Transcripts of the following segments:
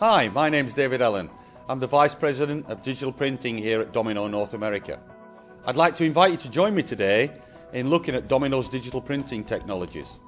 Hi, my name's David Allen. I'm the Vice President of Digital Printing here at Domino North America. I'd like to invite you to join me today in looking at Domino's digital printing technologies.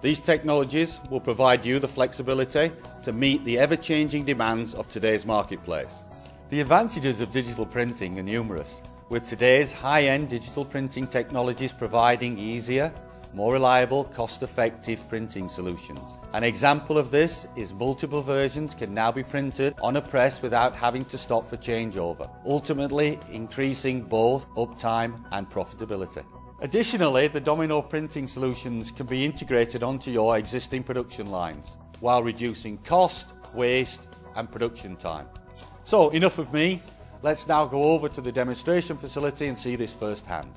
These technologies will provide you the flexibility to meet the ever-changing demands of today's marketplace. The advantages of digital printing are numerous, with today's high-end digital printing technologies providing easier, more reliable, cost-effective printing solutions. An example of this is multiple versions can now be printed on a press without having to stop for changeover, ultimately increasing both uptime and profitability. Additionally, the Domino printing solutions can be integrated onto your existing production lines while reducing cost, waste and production time. So enough of me, let's now go over to the demonstration facility and see this firsthand.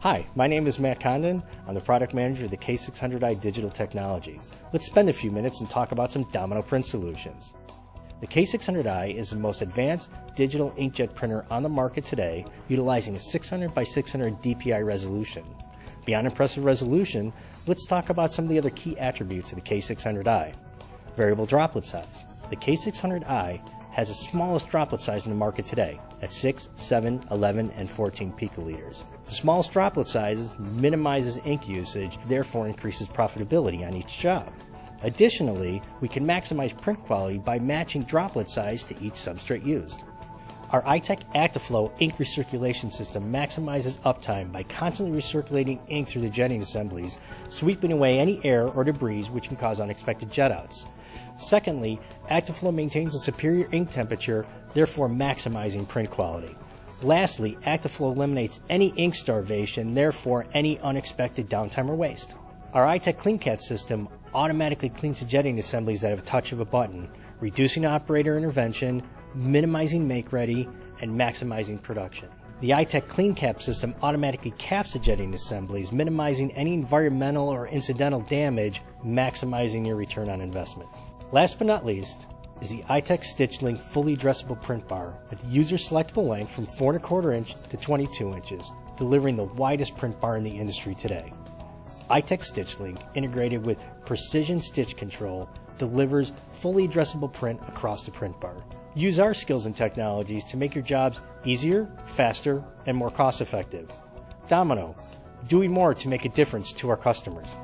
Hi, my name is Matt Condon. I'm the product manager of the K600i digital technology. Let's spend a few minutes and talk about some Domino print solutions. The K600i is the most advanced digital inkjet printer on the market today, utilizing a 600 by 600 DPI resolution. Beyond impressive resolution, let's talk about some of the other key attributes of the K600i. Variable droplet size. The K600i has the smallest droplet size in the market today, at 6, 7, 11, and 14 picoliters. The smallest droplet sizes minimizes ink usage, therefore increases profitability on each job. Additionally, we can maximize print quality by matching droplet size to each substrate used. Our iTech ActiFlow ink recirculation system maximizes uptime by constantly recirculating ink through the jetting assemblies, sweeping away any air or debris which can cause unexpected jetouts. Secondly, ActiFlow maintains a superior ink temperature, therefore maximizing print quality. Lastly, ActiFlow eliminates any ink starvation, therefore any unexpected downtime or waste. Our iTech CleanCap system automatically cleans the jetting assemblies at a touch of a button, reducing operator intervention, minimizing make-ready, and maximizing production. The iTech CleanCap system automatically caps the jetting assemblies, minimizing any environmental or incidental damage, maximizing your return on investment. Last but not least is the iTech StitchLink fully dressable print bar with user-selectable length from 4 1/4 inch to 22 inches, delivering the widest print bar in the industry today. iTech StitchLink, integrated with precision stitch control, delivers fully dressable print across the print bar. Use our skills and technologies to make your jobs easier, faster, and more cost-effective. Domino, doing more to make a difference to our customers.